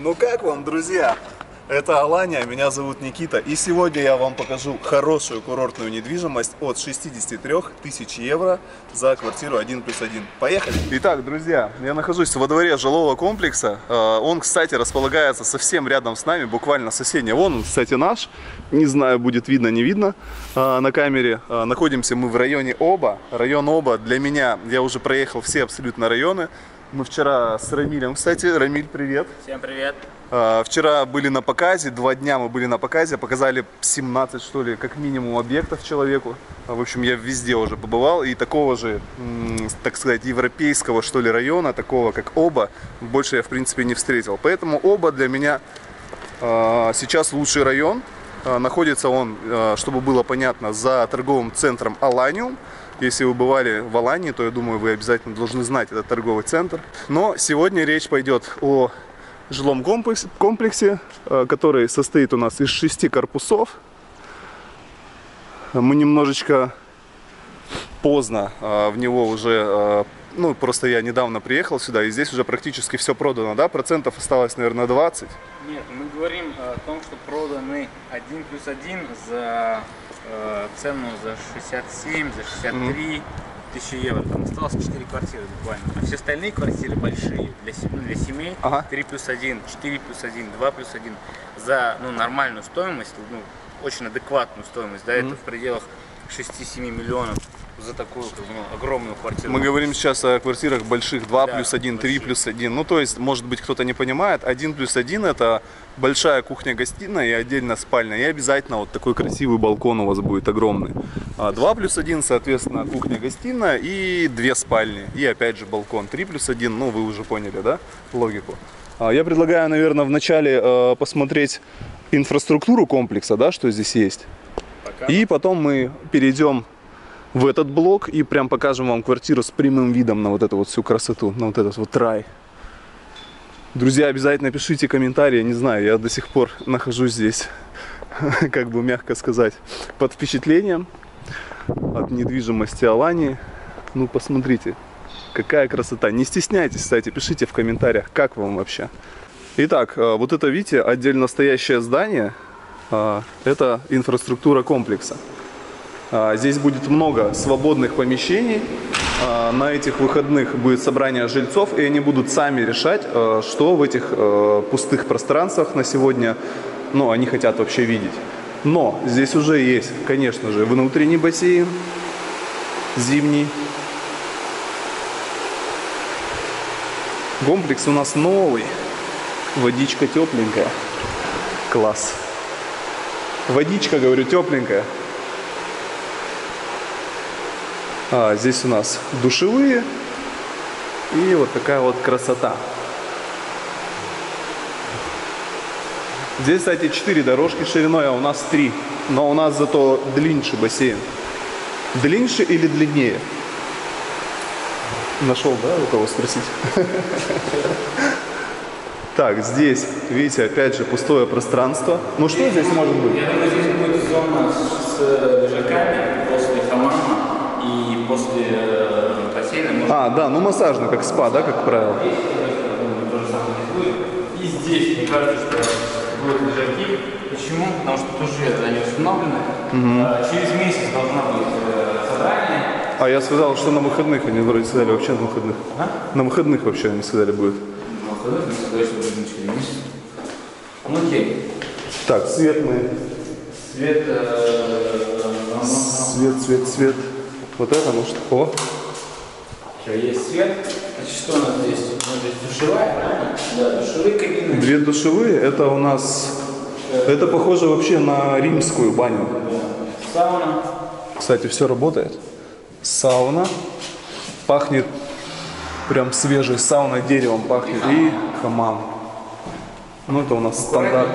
Ну как вам, друзья? Это Аланья, меня зовут Никита, и сегодня я вам покажу хорошую курортную недвижимость от 63 тысяч евро за квартиру 1+1. Поехали! Итак, друзья, я нахожусь во дворе жилого комплекса. Он, кстати, располагается совсем рядом с нами, буквально соседний. Вон он, кстати, наш. Не знаю, будет видно, не видно на камере. Находимся мы в районе Оба. Район Оба для меня, я уже проехал все абсолютно районы. Мы вчера с Рамилем, кстати. Рамиль, привет. Всем привет. Вчера были на показе, 2 дня мы были на показе. Показали 17, что ли, как минимум объектов человеку. В общем, я везде уже побывал. И такого же, так сказать, европейского, что ли, района, такого как Оба, больше я, в принципе, не встретил. Поэтому Оба для меня сейчас лучший район. Находится он, чтобы было понятно, за торговым центром Alanium. Если вы бывали в Алании, то, я думаю, вы обязательно должны знать этот торговый центр. Но сегодня речь пойдет о жилом комплексе, который состоит у нас из 6 корпусов. Мы немножечко поздно в него уже... Ну, просто я недавно приехал сюда, и здесь уже практически все продано, да? Процентов осталось, наверное, 20. Нет, мы говорим о том, что проданы 1+1 за цену за 67, за 63 тысячи евро. Там осталось 4 квартиры буквально. А все остальные квартиры большие, для семей, ага. 3+1, 4+1, 2+1 за нормальную стоимость, очень адекватную стоимость, да, это в пределах 6-7 миллионов. За такую огромную квартиру. Мы говорим сейчас о квартирах больших, 2+1, 3+1. Ну, то есть, может быть, кто-то не понимает, 1+1 это большая кухня-гостиная и отдельно спальня. И обязательно вот такой красивый балкон у вас будет огромный. 2+1, соответственно, кухня-гостиная и 2 спальни. И опять же балкон. 3+1, ну, вы уже поняли, да, логику. Я предлагаю, наверное, вначале посмотреть инфраструктуру комплекса, да, что здесь есть. Пока. И потом мы перейдем в этот блок и прям покажем вам квартиру с прямым видом на вот эту вот всю красоту, на вот этот вот рай. Друзья, обязательно пишите комментарии, я не знаю, я до сих пор нахожусь здесь, как бы мягко сказать, под впечатлением от недвижимости Алании. Ну, посмотрите, какая красота. Не стесняйтесь, кстати, пишите в комментариях, как вам вообще. Итак, вот это, видите, отдельно стоящее здание, это инфраструктура комплекса. Здесь будет много свободных помещений. На этих выходных будет собрание жильцов, и они будут сами решать, что в этих пустых пространствах на сегодня, ну, они хотят вообще видеть. Но здесь уже есть, конечно же, внутренний бассейн, зимний. Комплекс у нас новый. Водичка тепленькая. Класс. Водичка, говорю, тепленькая. Здесь у нас душевые и вот такая вот красота. Здесь, кстати, 4 дорожки шириной, а у нас 3. Но у нас зато длиннее бассейн. Длиннее или длиннее? Нашел, да, у кого спросить? Так, здесь, видите, опять же пустое пространство. Ну что здесь может быть? Я думаю, здесь будет зона с лежаками после хамама. И после бассейна можно... А, да, ну массажный, как спа, да, как правило? И здесь, мне кажется, что будут лежаки. Почему? Потому что тоже это не установлено. Через месяц должна быть собрание. А я сказал, что на выходных они вроде сказали, вообще на выходных. А? На выходных вообще они сказали будет. На выходных они сказали, что будет через месяц. Ну окей. Так, цвет мы... Цвет... Цвет. Вот это, ну что? О! Все, есть свет. Значит, что у нас здесь? У нас здесь душевая, правильно? Да, душевые кабины. 2 душевые, это у нас... Это похоже вообще на римскую баню. Да. Сауна. Кстати, все работает. Сауна. Пахнет прям свежей сауной, деревом пахнет. И хамам. Ну это у нас стандарт.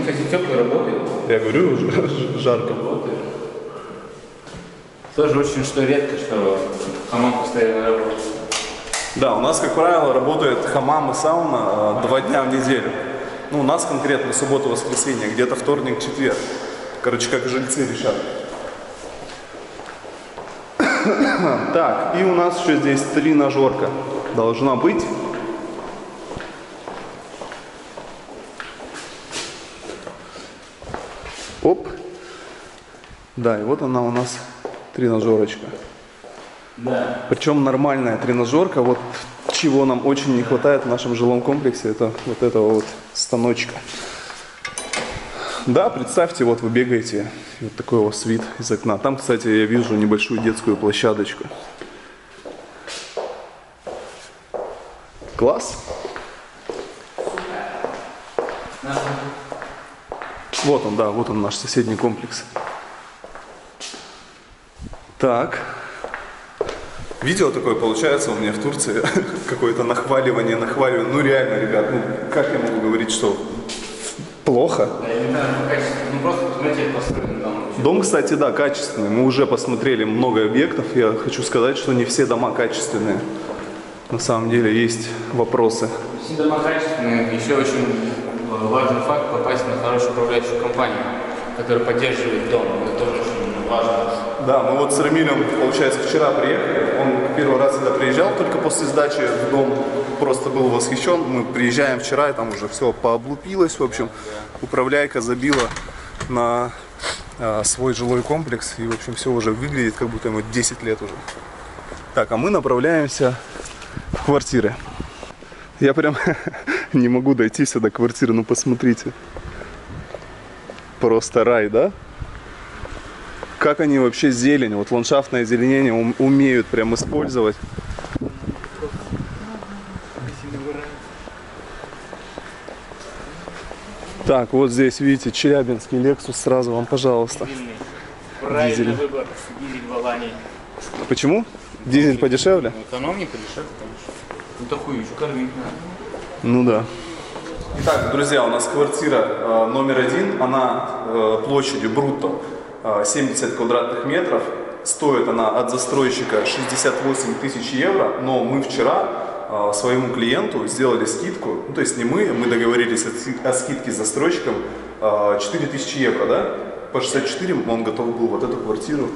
Кстати, теплый работает. Я говорю, уже жарко. Тоже очень что редко, что хамам постоянно работает. Да, у нас, как правило, работает хамам и сауна 2 дня в неделю. Ну, у нас конкретно суббота-воскресенье, где-то вторник-четверг. Короче, как жильцы решат. Так, и у нас еще здесь тренажерка должна быть. Да, и вот она у нас тренажерочка. Да. Причем нормальная тренажерка. Вот чего нам очень не хватает в нашем жилом комплексе, это вот этого вот станочка. Да, представьте, вот вы бегаете, вот такой у вас вид из окна. Там, кстати, я вижу небольшую детскую площадочку. Класс. Вот он, да, вот он наш соседний комплекс. Так. Видео такое получается у меня в Турции, какое-то нахваливание. Ну реально, ребят, ну как я могу говорить, что... Плохо. Дом, кстати, да, качественный. Мы уже посмотрели много объектов. Я хочу сказать, что не все дома качественные. На самом деле есть вопросы. Все дома качественные. Еще очень важный факт — попасть на хорошую управляющую компанию, которая поддерживает дом. Это тоже очень важно. Да, мы вот с Рамилем, получается, вчера приехали. Он первый раз сюда приезжал, только после сдачи в дом. Просто был восхищен. Мы приезжаем вчера, и там уже все пооблупилось. В общем, управляйка забила на свой жилой комплекс. И, в общем, все уже выглядит, как будто ему 10 лет уже. Так, а мы направляемся в квартиры. Я прям не могу дойти сюда до квартиры. Ну, посмотрите. Просто рай, да? Как они вообще зелень, вот ландшафтное озеленение умеют прям использовать. Так, вот здесь, видите, челябинский Лексус, сразу вам, пожалуйста. Правильный выбор, дизель в Алании. Почему? Дизель подешевле? Экономнее, подешевле, конечно. Ну такую еще кормить надо. Ну да. Итак, друзья, у нас квартира номер 1, она площадью брутто 70 квадратных метров. Стоит она от застройщика 68 тысяч евро, но мы вчера своему клиенту сделали скидку, ну, то есть не мы договорились о скидке с застройщиком, 4000 евро, да? По 64 он готов был вот эту квартиру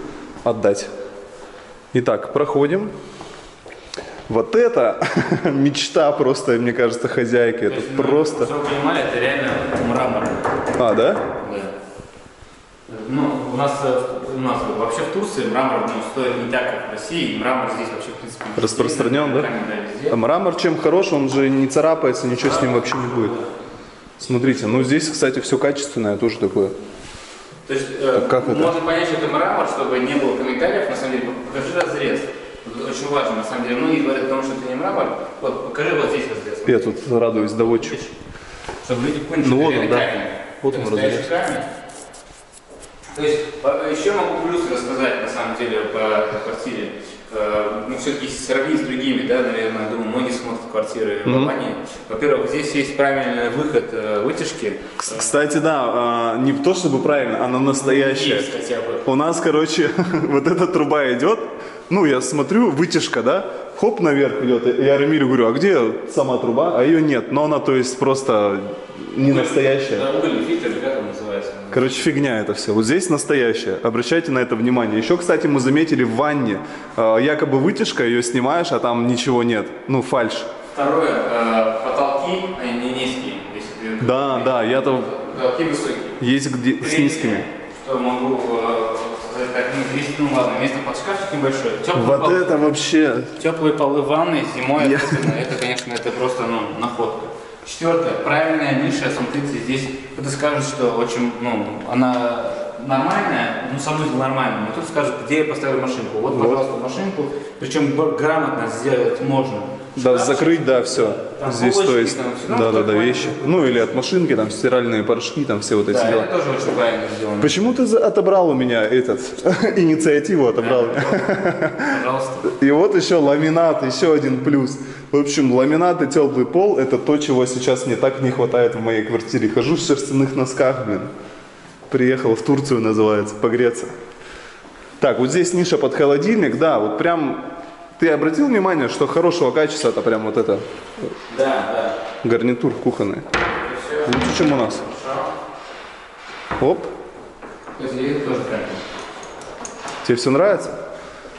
отдать. Итак, проходим. Вот это мечта просто, мне кажется, хозяйки. Это просто... Все понимали, это реально мрамор. А, да? Да. Ну, у нас вообще в Турции мрамор стоит не так, как в России, и мрамор здесь вообще, в принципе, распространен, да? А мрамор чем хорош, он же не царапается, ничего с ним вообще не будет. Смотрите, ну здесь, кстати, все качественное тоже такое. То есть, как можно это понять, что это мрамор, чтобы не было комментариев, на самом деле, покажи разрез. Очень важно, на самом деле, многие говорят, потому что это не мрамор, вот, покажи вот здесь разрез. Я тут радуюсь доводчик. Чтобы люди поняли, что это камень. Вот он, разрез. То есть, еще могу плюс рассказать, на самом деле, по квартире. Ну, все-таки сравнить с другими, да, наверное, думаю, многие смотрят квартиры в Алании. Во-первых, здесь есть правильный выход вытяжки. Кстати, да, не то чтобы правильно, она настоящая. Есть хотя бы. У нас, короче, вот эта труба идет, ну, я смотрю, вытяжка, да, хоп, наверх идет. Я Рамилю говорю, а где сама труба? А ее нет, но она, то есть, просто не настоящая. Да, угольный фильтр, как он называется? Короче, фигня это все. Вот здесь настоящее. Обращайте на это внимание. Еще, кстати, мы заметили в ванне. Якобы вытяжка, ее снимаешь, а там ничего нет. Ну, фальшь. Второе, потолки, они низкие. Если да, ты, да, я там... Потолки высокие. Есть где... Третье, с низкими. Что могу сказать, как, ну, ладно, место под шкафчик небольшое. Теплые вот полы, это вообще... Теплые полы ванны, зимой, я... это, конечно, это просто, ну, находка. Четвертое. Правильная ниша смотрите здесь. Кто-то скажет, что очень, ну, она нормальная, ну, со мной нормальная. Но кто-то скажет, где я поставил машинку. Вот, вот, пожалуйста, машинку. Причем грамотно сделать можно. Да, шкафчик, закрыть, да, все. Там здесь, полочки, то есть, там, да, да, да, вещи. Ну, или от машинки, там, стиральные порошки, там, все вот эти дела. Да, это тоже очень правильно сделано. Почему ты отобрал у меня этот, инициативу отобрал? Пожалуйста. И вот еще ламинат, еще один плюс. В общем, ламинат и теплый пол – это то, чего сейчас мне так не хватает в моей квартире. Хожу в шерстяных носках, блин. Приехал в Турцию, называется, погреться. Так, вот здесь ниша под холодильник, да, вот прям… Ты обратил внимание, что хорошего качества – это прям вот это? Да, да. Гарнитур кухонный. Лучше, чем у нас. Оп. Тебе все нравится?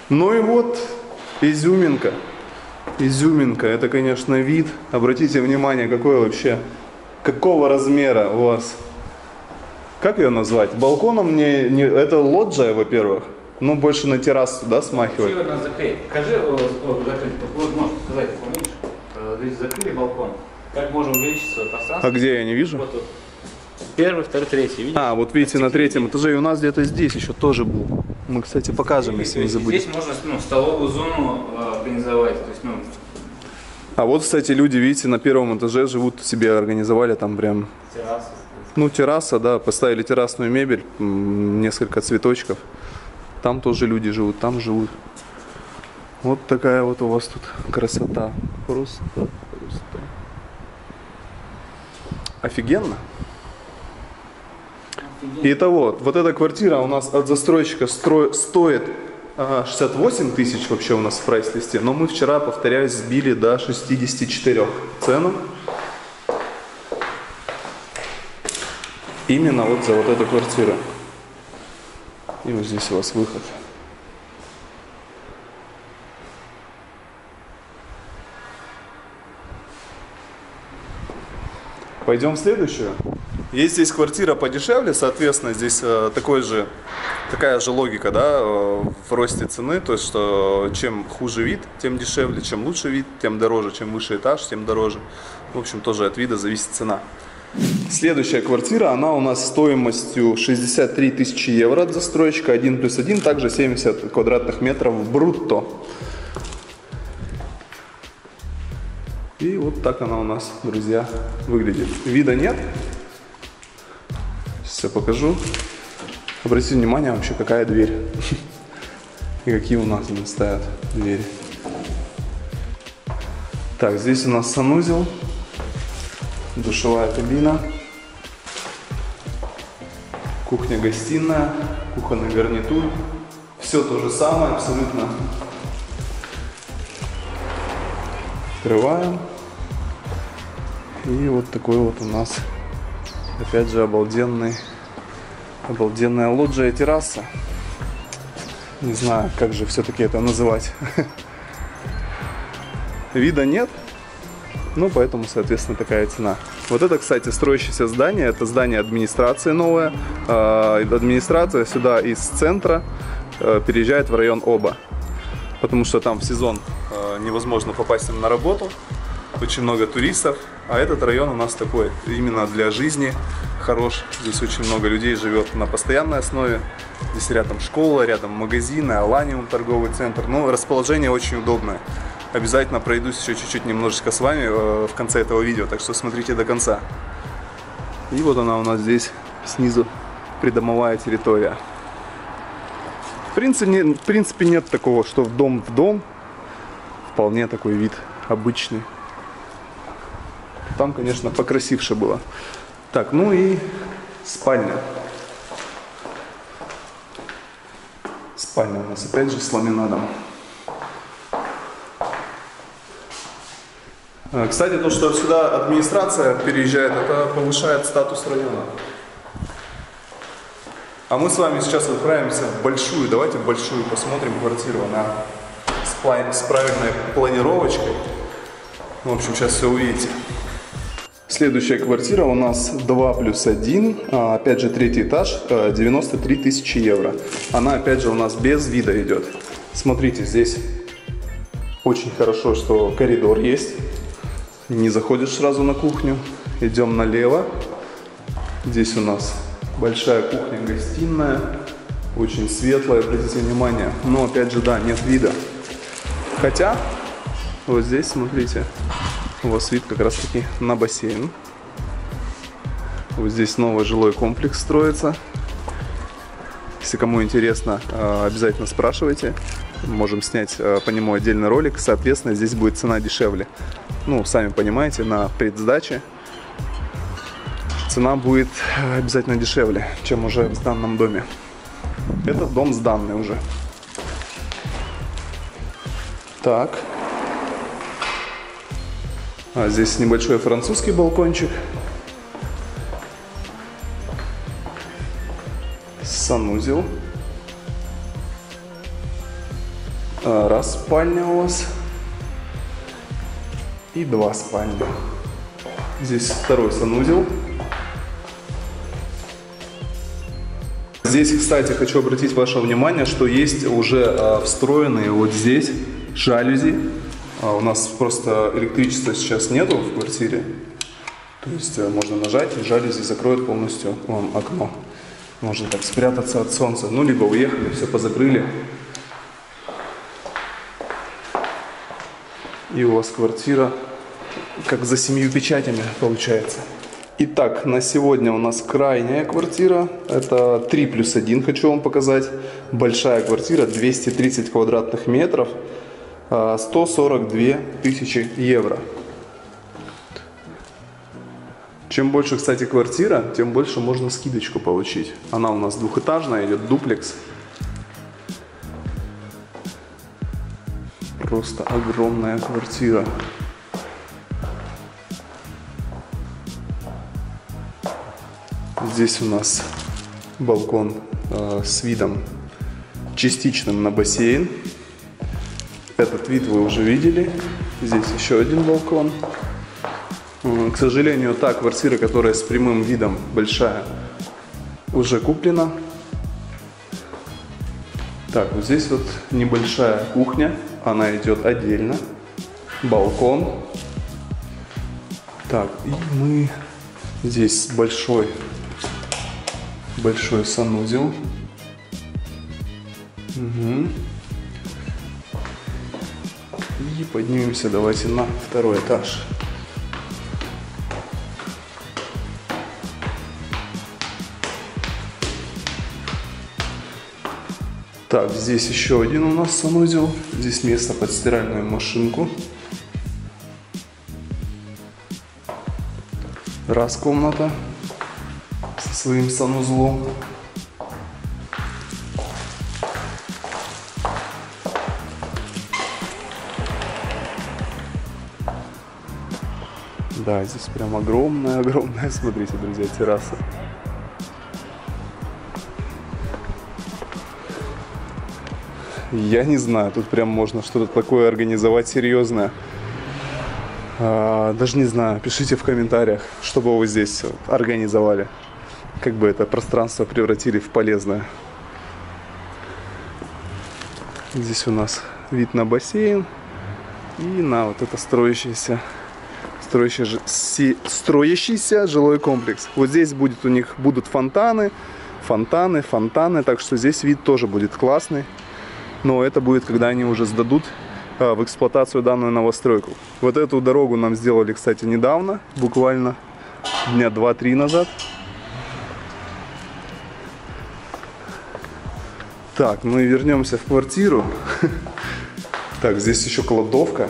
Ну и вот изюминка. Изюминка, это, конечно, вид. Обратите внимание, какой вообще, какого размера у вас как ее назвать? Балконом не это лоджия, во-первых. Ну, больше на террасу, да, смахивает. Чего нас закрыли? Скажи, вот можно сказать, помнишь, закрыли балкон. Как можно увеличить свое пространство? А где я не вижу? Вот тут. Первый, второй, третий. Видите? А, вот видите, на третьем этаже. И у нас где-то здесь еще тоже был. Мы, кстати, покажем, если не забудем. Здесь можно, ну, столовую зону организовать. То есть, ну... А вот, кстати, люди, видите, на первом этаже живут, себе организовали там прям... Терраса. Ну, терраса, да. Поставили террасную мебель, несколько цветочков. Там тоже люди живут, там живут. Вот такая вот у вас тут красота. Просто, просто. Офигенно. Итого, вот эта квартира у нас от застройщика стоит 68 тысяч вообще у нас в прайс-листе, но мы вчера, повторяюсь, сбили до 64 цену. Именно вот за вот эту квартиру. И вот здесь у вас выход. Пойдем в следующую. Есть здесь квартира подешевле, соответственно, здесь такая же логика, да, в росте цены, то есть, что чем хуже вид, тем дешевле, чем лучше вид, тем дороже, чем выше этаж, тем дороже. В общем, тоже от вида зависит цена. Следующая квартира, она у нас стоимостью 63 тысячи евро от застройщика, 1+1, также 70 квадратных метров брутто. И вот так она у нас, друзья, выглядит. Вида нет. Сейчас я покажу. Обратите внимание вообще, какая дверь. И какие у нас здесь стоят двери. Так, здесь у нас санузел. Душевая кабина. Кухня-гостиная. Кухонный гарнитур. Все то же самое абсолютно. Открываем. И вот такой вот у нас, опять же, обалденная лоджия, терраса. Не знаю, как же все-таки это называть. Вида нет, ну, поэтому, соответственно, такая цена. Вот это, кстати, строящееся здание, это здание администрации новое. Администрация сюда из центра переезжает в район Оба, потому что там в сезон невозможно попасть на работу, очень много туристов, а этот район у нас такой именно для жизни хорош. Здесь очень много людей живет на постоянной основе. Здесь рядом школа, рядом магазины, Аланиум торговый центр. Ну, расположение очень удобное. Обязательно пройдусь еще чуть-чуть немножечко с вами в конце этого видео, так что смотрите до конца. И вот она у нас здесь снизу, придомовая территория. В принципе, нет такого, что в дом. Вполне такой вид обычный. Там, конечно, покрасивше было. Так, ну и спальня. Спальня у нас опять же с ламинадом. Кстати, то, что сюда администрация переезжает, это повышает статус района. А мы с вами сейчас отправимся в большую. Давайте в большую посмотрим квартиру. Она с правильной планировочкой. В общем, сейчас все увидите. Следующая квартира у нас 2+1, опять же третий этаж, 93 тысячи евро. Она опять же у нас без вида идет. Смотрите, здесь очень хорошо, что коридор есть. Не заходишь сразу на кухню. Идем налево. Здесь у нас большая кухня-гостиная. Очень светлая, обратите внимание. Но опять же, да, нет вида. Хотя, вот здесь, смотрите, у вас вид как раз таки на бассейн. Вот здесь новый жилой комплекс строится. Если кому интересно, обязательно спрашивайте. Можем снять по нему отдельный ролик. Соответственно, здесь будет цена дешевле. Ну, сами понимаете, на предсдаче цена будет обязательно дешевле, чем уже в данном доме. Этот дом сданный уже. Так, а здесь небольшой французский балкончик, санузел, раз спальня у вас и два спальня. Здесь второй санузел, Здесь, кстати, хочу обратить ваше внимание, что есть уже встроенные вот здесь жалюзи. У нас просто электричества сейчас нету в квартире. То есть можно нажать, и жалюзи закроют полностью вам окно. Можно так спрятаться от солнца. Ну, либо уехали, все позакрыли. И у вас квартира как за 7 печатями получается. Итак, на сегодня у нас крайняя квартира. Это 3+1, хочу вам показать. Большая квартира, 230 квадратных метров, 142 тысячи евро. Чем больше, кстати, квартира, тем больше можно скидочку получить. Она у нас двухэтажная, идет дуплекс. Просто огромная квартира. Здесь у нас балкон с видом частичным на бассейн. Этот вид вы уже видели. Здесь еще один балкон. К сожалению, та квартира, которая с прямым видом, большая, уже куплена. Так, вот здесь вот небольшая кухня. Она идет отдельно. Балкон. Так, и мы здесь большой санузел. Угу. И поднимемся, давайте, на второй этаж. Так, здесь еще один у нас санузел. Здесь место под стиральную машинку. Раз комната со своим санузлом. Да, здесь прям огромная, смотрите, друзья, терраса. Я не знаю, тут прям можно что-то такое организовать серьезное. Даже не знаю, пишите в комментариях, что бы вы здесь организовали. Как бы это пространство превратили в полезное. Здесь у нас вид на бассейн и на вот это строящийся жилой комплекс. Вот здесь будет у них будут фонтаны, так что здесь вид тоже будет классный. Но это будет, когда они уже сдадут в эксплуатацию данную новостройку. Вот эту дорогу нам сделали, кстати, недавно, буквально дня 2-3 назад. Так, мы вернемся в квартиру. Так, здесь еще кладовка.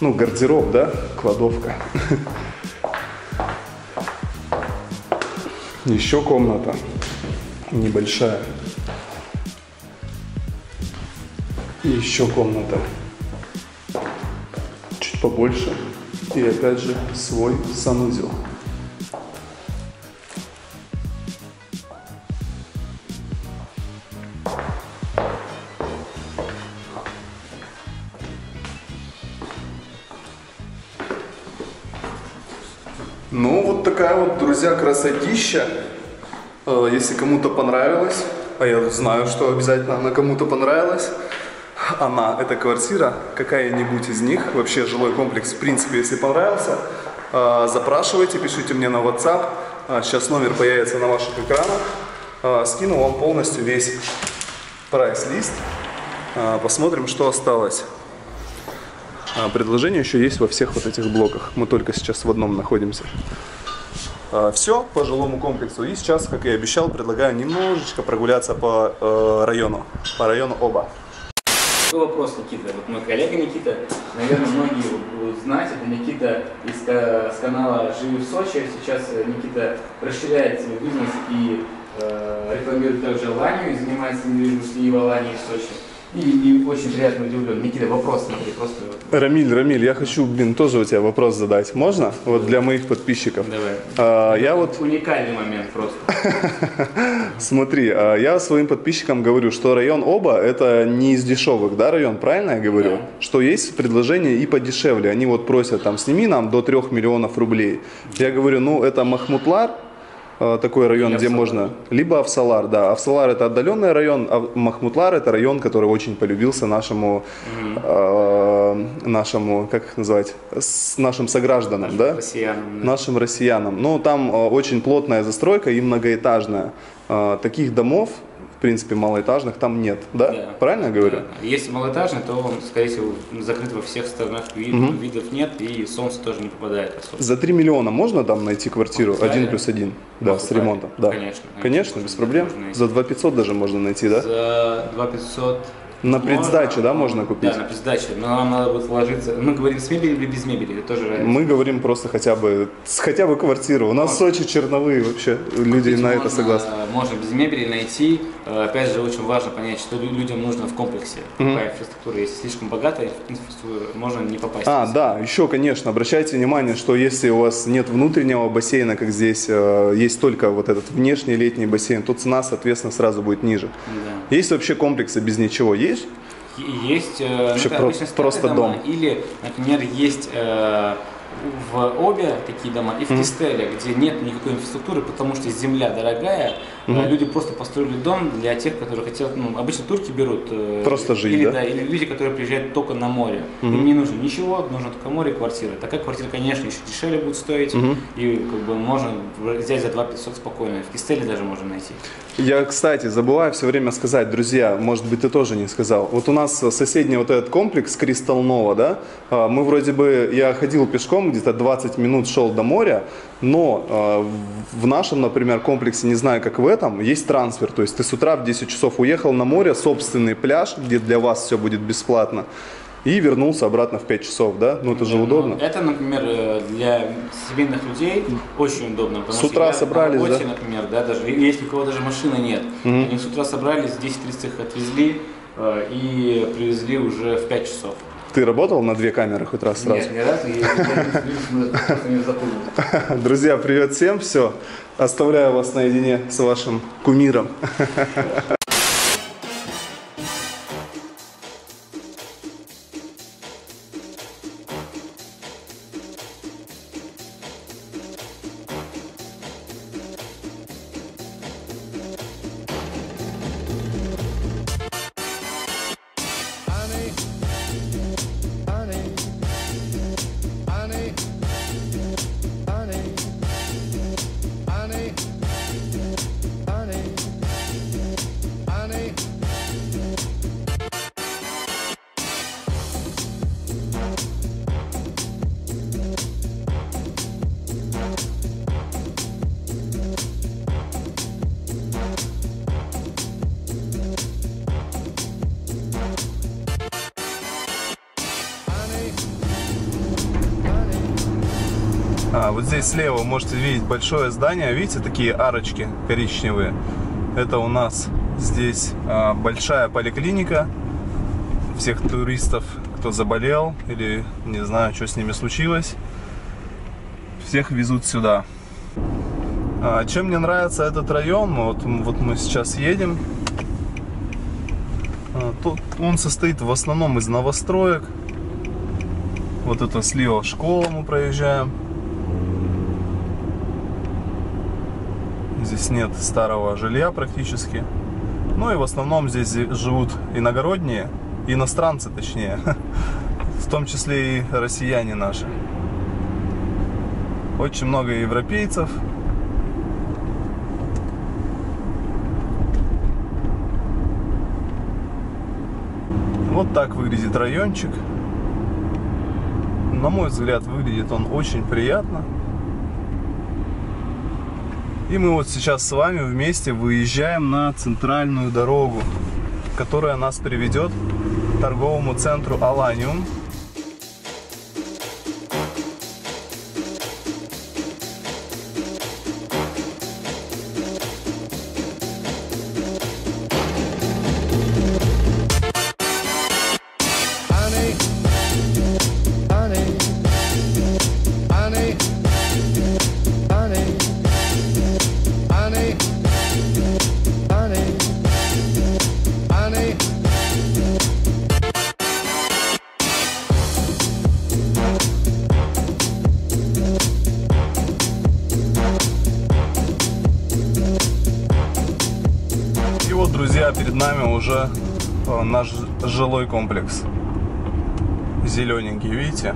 Ну, гардероб, да? Кладовка. Еще комната небольшая. И еще комната чуть побольше. И опять же свой санузел. Ну вот такая вот, друзья, красотища. Если кому-то понравилось, а я знаю, что обязательно она кому-то понравилась, эта квартира, какая-нибудь из них, вообще жилой комплекс, в принципе, если понравился, запрашивайте, пишите мне на WhatsApp, сейчас номер появится на ваших экранах, скину вам полностью весь прайс-лист, посмотрим, что осталось. Предложение еще есть во всех вот этих блоках, мы только сейчас в одном находимся. Все по жилому комплексу, и сейчас, как и обещал, предлагаю немножечко прогуляться по району Оба. Вопрос, Никита. Вот мой коллега Никита, наверное, многие будут знать, это Никита с канала «Живи в Сочи». Сейчас Никита расширяет свой бизнес и рекламирует также Аланью, и занимается недвижимостью и в Алании, и в Сочи. И очень приятно удивлен. Никита, вопрос, просто... Рамиль, я хочу, тоже у тебя вопрос задать. Можно? Вот для моих подписчиков. Давай. Я вот... Уникальный момент просто. Смотри, я своим подписчикам говорю, что район Оба, это не из дешевых, да, район, правильно я говорю? Да. Что есть предложение и подешевле. Они вот просят, там, сними нам до 3 миллионов рублей. Я говорю, ну, это Махмутлар, такой район, где можно... Либо Авсалар, да. Авсалар – это отдаленный район, а Махмутлар – это район, который очень полюбился нашему, нашему, как их назвать, нашим согражданам, нашим россиянам. Но там очень плотная застройка и многоэтажная. Таких домов, в принципе, малоэтажных там нет, да? Правильно я говорю? Да. Если малоэтажный, то он, скорее всего, закрыт во всех сторонах, видов нет, и солнце тоже не попадает. Особо. За 3 миллиона можно там найти квартиру 1+1? Да, с ремонтом. Да. Конечно. Конечно, без проблем. За 2500 даже можно найти, да? За 2500... На предсдачу, да, можно купить? Да, на предсдачу, но нам надо будет вложиться. Мы говорим с мебелью или без мебели, это тоже разница. Мы говорим просто хотя бы квартиру. У нас в Сочи черновые вообще, люди на это согласны. Можно без мебели найти. Опять же, очень важно понять, что людям нужно в комплексе. Какая инфраструктура, если слишком богатая, инфраструктура, можно не попасть. Да, еще, конечно, обращайте внимание, что если у вас нет внутреннего бассейна, как здесь, есть только вот этот внешний летний бассейн, то цена, соответственно, сразу будет ниже. Да. Есть вообще комплексы без ничего? Есть просто дом. Или, например, есть в Обе такие дома и в Кистеле, где нет никакой инфраструктуры, потому что земля дорогая. Люди просто построили дом для тех, которые хотят. Ну, обычно турки берут просто жить, или, да, или люди, которые приезжают только на море. Им не нужно ничего, нужно только море и квартира. Так как квартира, конечно, еще дешевле будет стоить, и как бы можно взять за 2500 спокойно. В Кистеле даже можно найти. Я, кстати, забываю все время сказать, друзья, может быть, ты тоже не сказал. Вот у нас соседний вот этот комплекс Кристалл-Нова, да? Мы вроде бы, я ходил пешком, где-то 20 минут шел до моря, но в нашем, например, комплексе, не знаю, как в этом, есть трансфер. То есть ты с утра в 10 часов уехал на море, собственный пляж, где для вас все будет бесплатно, и вернулся обратно в 5 часов, да? Ну, это же удобно. Это, например, для семейных людей очень удобно. Потому с утра собрались, на работе, да? Например, да, даже, если у кого даже машины нет, они с утра собрались, в 10:30 их отвезли и привезли уже в 5 часов. Ты работал на 2 камеры хоть раз сразу? Нет, не раз, я Друзья, привет всем, все. Оставляю вас наедине с вашим кумиром. Вот здесь слева можете видеть большое здание, видите, такие арочки коричневые. Это у нас здесь большая поликлиника всех туристов, кто заболел или не знаю, что с ними случилось. Всех везут сюда. Чем мне нравится этот район, вот мы сейчас едем. Тут он состоит в основном из новостроек. Вот это слева школа, мы проезжаем. Здесь нет старого жилья практически. Ну и в основном здесь живут иногородние, иностранцы точнее, в том числе и россияне наши. Очень много европейцев. Вот так выглядит райончик. На мой взгляд, выглядит он очень приятно. И мы вот сейчас с вами вместе выезжаем на центральную дорогу, которая нас приведет к торговому центру Alanium. перед нами уже наш жилой комплекс. Зелененький, видите?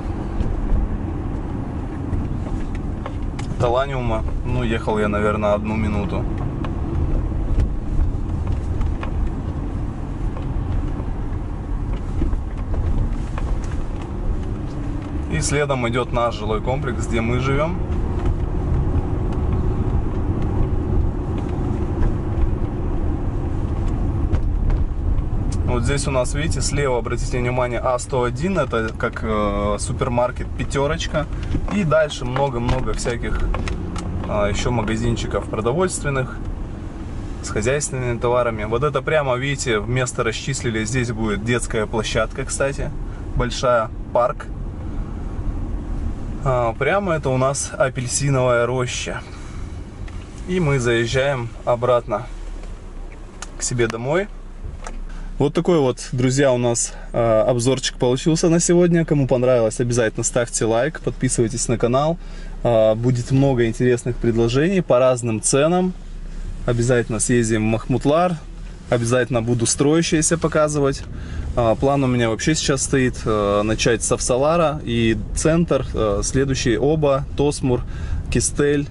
До Аланиума, ну, ехал я, наверное, 1 минуту. И следом идет наш жилой комплекс, где мы живем. Вот здесь у нас, видите, слева, обратите внимание, А101, это как супермаркет «Пятерочка». И дальше много-много всяких еще магазинчиков продовольственных с хозяйственными товарами. Вот это прямо, видите, место расчислили. Здесь будет детская площадка, кстати, большая, парк. Прямо это у нас апельсиновая роща. И мы заезжаем обратно к себе домой. Вот такой вот, друзья, у нас обзорчик получился на сегодня. Кому понравилось, обязательно ставьте лайк, подписывайтесь на канал. Будет много интересных предложений по разным ценам. Обязательно съездим в Махмутлар. Обязательно буду строящиеся показывать. План у меня вообще сейчас стоит начать с Авсалара и центр. Следующий Оба, Тосмур, Кистель.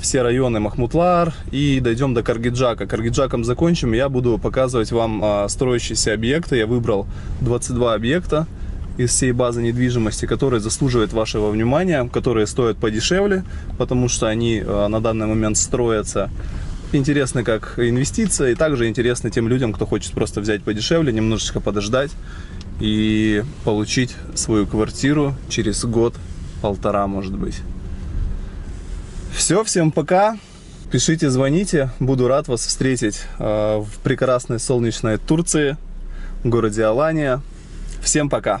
Все районы Махмутлар и дойдем до Каргиджака. Каргиджаком закончим, я буду показывать вам строящиеся объекты. Я выбрал 22 объекта из всей базы недвижимости, которые заслуживают вашего внимания, которые стоят подешевле, потому что они на данный момент строятся. Интересны как инвестиция и также интересны тем людям, кто хочет просто взять подешевле, немножечко подождать и получить свою квартиру через год-полтора, может быть. Все, всем пока. Пишите, звоните. Буду рад вас встретить в прекрасной солнечной Турции, в городе Аланья. Всем пока.